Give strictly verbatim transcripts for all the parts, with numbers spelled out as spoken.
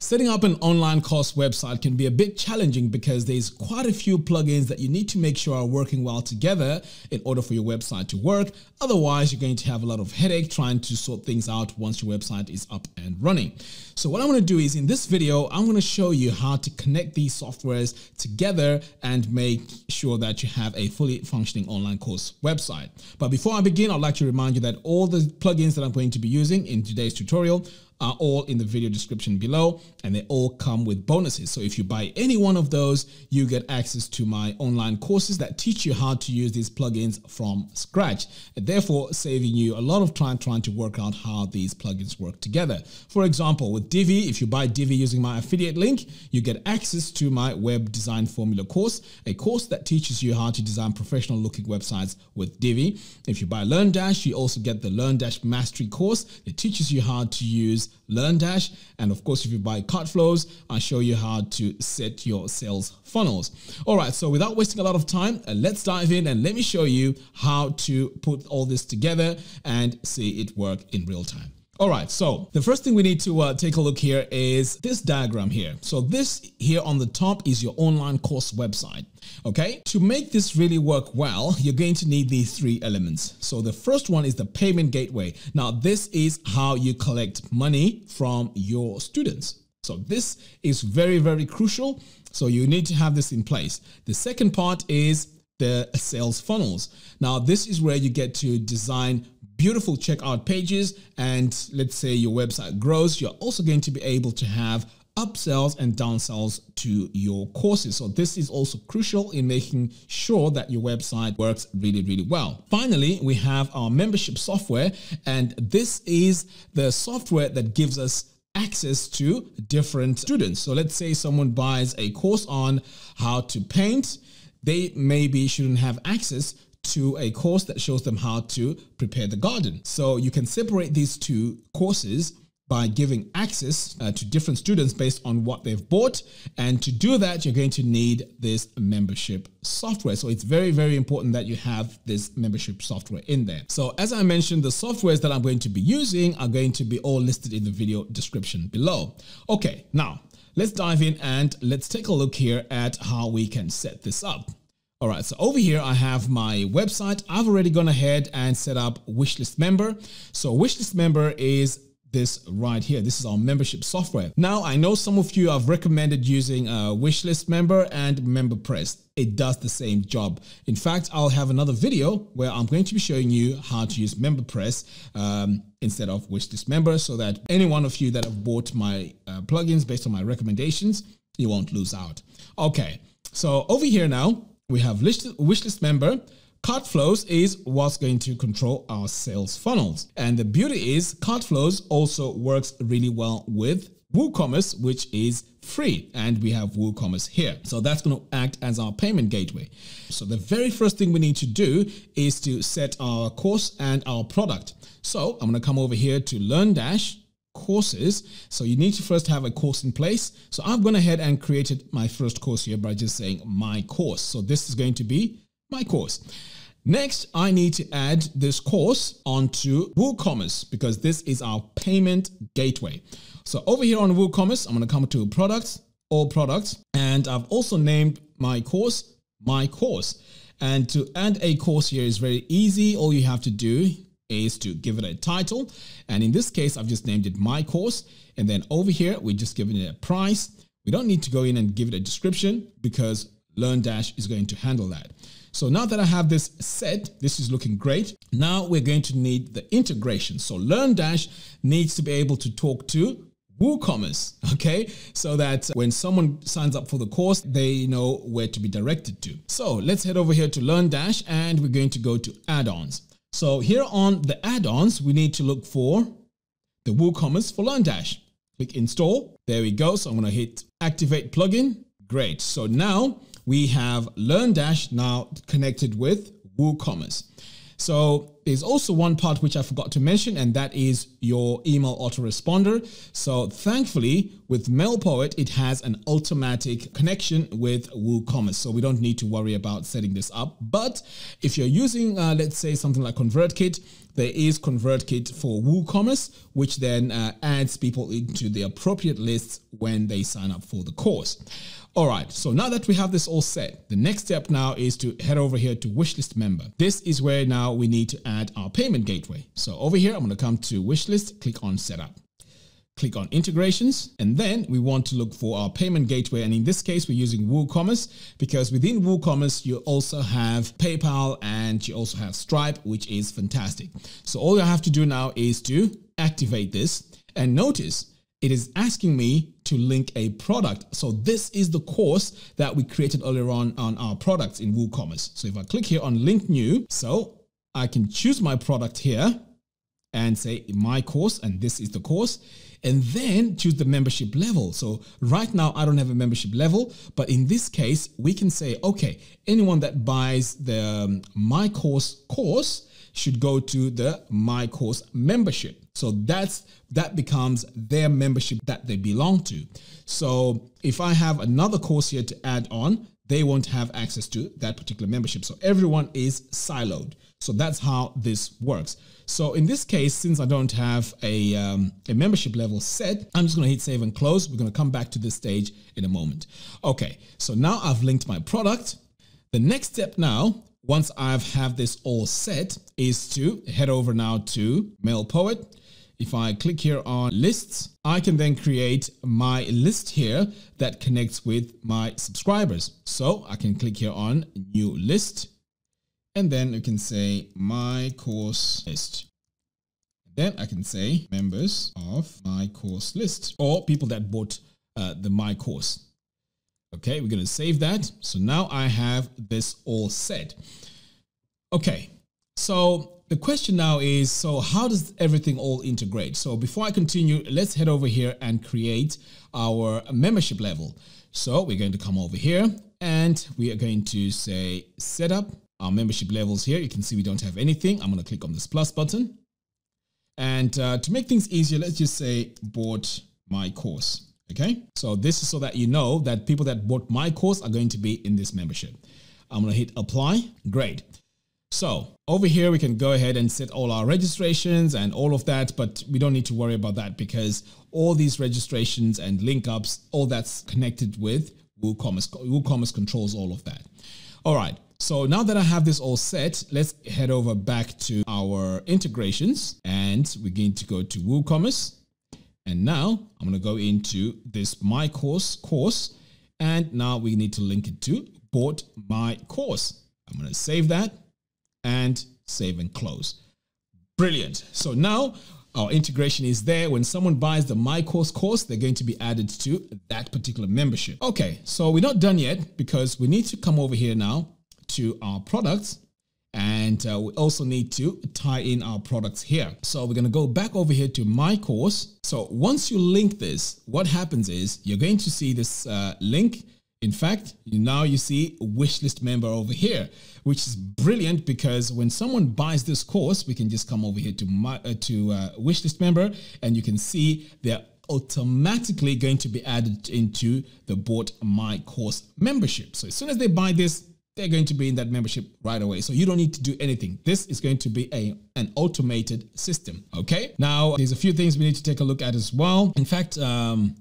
Setting up an online course website can be a bit challenging because there's quite a few plugins that you need to make sure are working well together in order for your website to work. Otherwise, you're going to have a lot of headache trying to sort things out once your website is up and running. So what I'm going to do is in this video, I'm going to show you how to connect these softwares together and make sure that you have a fully functioning online course website. But before I begin, I'd like to remind you that all the plugins that I'm going to be using in today's tutorial are all in the video description below, and they all come with bonuses. So if you buy any one of those, you get access to my online courses that teach you how to use these plugins from scratch, and therefore saving you a lot of time trying to work out how these plugins work together. For example, with Divi, if you buy Divi using my affiliate link, you get access to my web design formula course, a course that teaches you how to design professional looking websites with Divi. If you buy LearnDash, you also get the LearnDash Mastery course. It teaches you how to use LearnDash, and of course if you buy CartFlows, I'll show you how to set your sales funnels. Alright, so without wasting a lot of time, let's dive in and let me show you how to put all this together and see it work in real time. All right, so the first thing we need to uh, take a look here is this diagram here. So this here on the top is your online course website, okay? To make this really work well, you're going to need these three elements. So the first one is the payment gateway. Now, this is how you collect money from your students. So this is very, very crucial. So you need to have this in place. The second part is the sales funnels. Now, this is where you get to design beautiful checkout pages, and let's say your website grows, you're also going to be able to have upsells and downsells to your courses. So this is also crucial in making sure that your website works really, really well. Finally, we have our membership software, and this is the software that gives us access to different students. So let's say someone buys a course on how to paint. They maybe shouldn't have access to a course that shows them how to prepare the garden. So you can separate these two courses by giving access uh, to different students based on what they've bought. And to do that, you're going to need this membership software. So it's very, very important that you have this membership software in there. So as I mentioned, the softwares that I'm going to be using are going to be all listed in the video description below. Okay, now let's dive in and let's take a look here at how we can set this up. All right, so over here, I have my website. I've already gone ahead and set up Wishlist Member. So Wishlist Member is this right here. This is our membership software. Now, I know some of you have recommended using uh, Wishlist Member and MemberPress. It does the same job. In fact, I'll have another video where I'm going to be showing you how to use MemberPress um, instead of Wishlist Member, so that any one of you that have bought my uh, plugins based on my recommendations, you won't lose out. Okay, so over here now, we have Wishlist Member. CartFlows is what's going to control our sales funnels. And the beauty is CartFlows also works really well with WooCommerce, which is free. And we have WooCommerce here. So that's going to act as our payment gateway. So the very first thing we need to do is to set our course and our product. So I'm going to come over here to LearnDash courses. So you need to first have a course in place. So I've gone ahead and created my first course here by just saying my course. So this is going to be my course. Next, I need to add this course onto WooCommerce because this is our payment gateway. So over here on WooCommerce, I'm going to come to products, all products, and I've also named my course, my course. And to add a course here is very easy. All you have to do is to give it a title. And in this case, I've just named it my course. And then over here, we're just giving it a price. We don't need to go in and give it a description because LearnDash is going to handle that. So now that I have this set, this is looking great. Now we're going to need the integration. So LearnDash needs to be able to talk to WooCommerce, okay? So that when someone signs up for the course, they know where to be directed to. So let's head over here to LearnDash and we're going to go to add-ons. So here on the add-ons, we need to look for the WooCommerce for LearnDash. Click install. There we go. So I'm going to hit activate plugin. Great. So now we have LearnDash now connected with WooCommerce. So There's also one part which I forgot to mention, and that is your email autoresponder. So thankfully with MailPoet, it has an automatic connection with WooCommerce. So we don't need to worry about setting this up. But if you're using, uh, let's say something like ConvertKit, there is ConvertKit for WooCommerce, which then uh, adds people into the appropriate lists when they sign up for the course. All right, so now that we have this all set, the next step now is to head over here to Wishlist Member. This is where now we need to add our payment gateway. So over here, I'm going to come to Wishlist, click on Setup, click on Integrations, and then we want to look for our payment gateway. And in this case, we're using WooCommerce, because within WooCommerce, you also have PayPal and you also have Stripe, which is fantastic. So all you have to do now is to activate this, and notice it is asking me to link a product. So this is the course that we created earlier on on our products in WooCommerce. So if I click here on link new, so I can choose my product here and say my course, and this is the course, and then choose the membership level. So right now I don't have a membership level, but in this case, we can say, okay, anyone that buys the um, my course course should go to the my course membership. So that's that becomes their membership that they belong to. So if I have another course here to add on, they won't have access to that particular membership. So everyone is siloed. So that's how this works. So in this case, since I don't have a, um, a membership level set, I'm just going to hit save and close. We're going to come back to this stage in a moment. Okay, so now I've linked my product. The next step now, once I've have this all set, is to head over now to MailPoet. If I click here on lists, I can then create my list here that connects with my subscribers. So I can click here on new list, and then you can say my course list. Then I can say members of my course list, or people that bought uh, the my course. Okay, we're going to save that. So now I have this all set. Okay, so the question now is, so how does everything all integrate? So before I continue, let's head over here and create our membership level. So we're going to come over here and we are going to say set up our membership levels here. You can see we don't have anything. I'm going to click on this plus button. And uh, to make things easier, let's just say bought my course. Okay, so this is so that you know that people that bought my course are going to be in this membership. I'm going to hit apply. Great. So over here, we can go ahead and set all our registrations and all of that, but we don't need to worry about that because all these registrations and link ups, all that's connected with WooCommerce. WooCommerce controls all of that. All right. So now that I have this all set, let's head over back to our integrations and we're going to go to WooCommerce. And now I'm going to go into this My Course course, and now we need to link it to bought my course. I'm going to save that and save and close. Brilliant. So now our integration is there. When someone buys the My Course course, they're going to be added to that particular membership. Okay, so we're not done yet because we need to come over here now to our products, and uh, we also need to tie in our products here. So we're going to go back over here to My Course. So once you link this, what happens is you're going to see this uh, link. In fact, now you see Wishlist Member over here, which is brilliant because when someone buys this course, we can just come over here to my, uh, to uh, Wishlist Member, and you can see they're automatically going to be added into the bought my course membership. So as soon as they buy this, they're going to be in that membership right away. So you don't need to do anything. This is going to be a, an automated system. Okay. Now there's a few things we need to take a look at as well. In fact, um,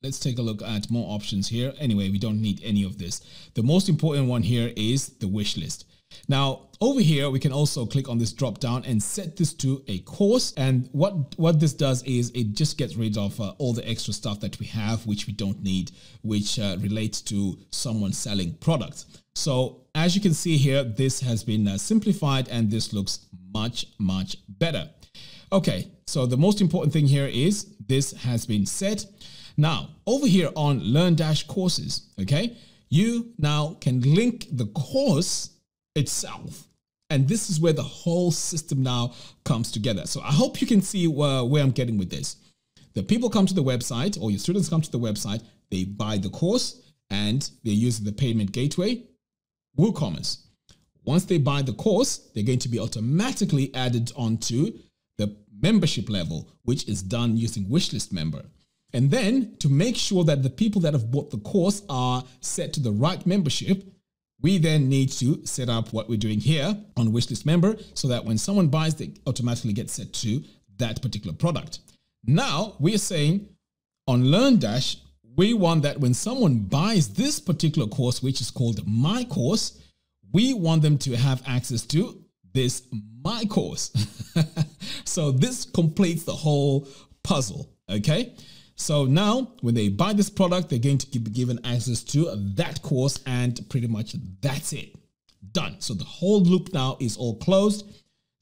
let's take a look at more options here. Anyway, we don't need any of this. The most important one here is the wish list. Now, over here, we can also click on this drop down and set this to a course. And what, what this does is it just gets rid of uh, all the extra stuff that we have, which we don't need, which uh, relates to someone selling products. So as you can see here, this has been uh, simplified and this looks much, much better. Okay, so the most important thing here is this has been set. Now, over here on LearnDash courses, okay, you now can link the course itself. And this is where the whole system now comes together. So I hope you can see where, where I'm getting with this. The people come to the website, or your students come to the website, they buy the course, and they use the payment gateway, WooCommerce. Once they buy the course, they're going to be automatically added onto the membership level, which is done using Wishlist Member. And then to make sure that the people that have bought the course are set to the right membership, we then need to set up what we're doing here on Wishlist Member so that when someone buys, they automatically get set to that particular product. Now we are saying on LearnDash, we want that when someone buys this particular course, which is called My Course, we want them to have access to this My Course. So this completes the whole puzzle, okay? So now when they buy this product, they're going to be given access to that course, and pretty much that's it. Done. So the whole loop now is all closed.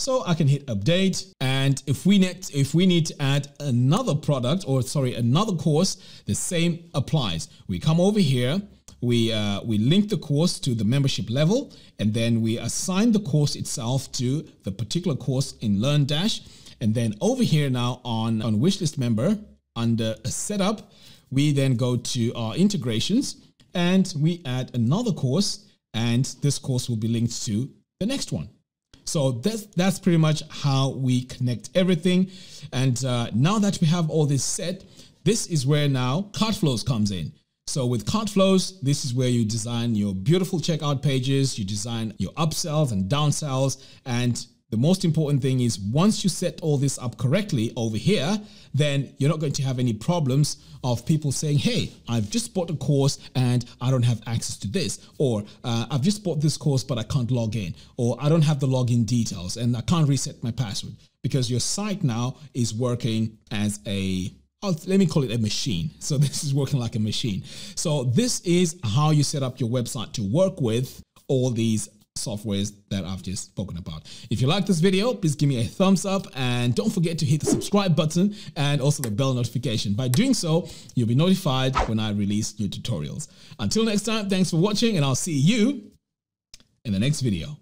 So I can hit update, and if we need, if we need to add another product or sorry, another course, the same applies. We come over here, we, uh, we link the course to the membership level, and then we assign the course itself to the particular course in LearnDash. And then over here now on, on Wishlist Member, under a setup, we then go to our integrations and we add another course, and this course will be linked to the next one. So that's, that's pretty much how we connect everything. And uh, now that we have all this set, this is where now CartFlows comes in. So with CartFlows, this is where you design your beautiful checkout pages, you design your upsells and downsells, and the most important thing is once you set all this up correctly over here, then you're not going to have any problems of people saying, hey, I've just bought a course and I don't have access to this, or uh, I've just bought this course, but I can't log in, or I don't have the login details and I can't reset my password, because your site now is working as a, oh, let me call it a machine. So this is working like a machine. So this is how you set up your website to work with all these softwares that I've just spoken about. If you like this video, please give me a thumbs up, and don't forget to hit the subscribe button and also the bell notification. By doing so, you'll be notified when I release new tutorials. Until next time, thanks for watching, and I'll see you in the next video.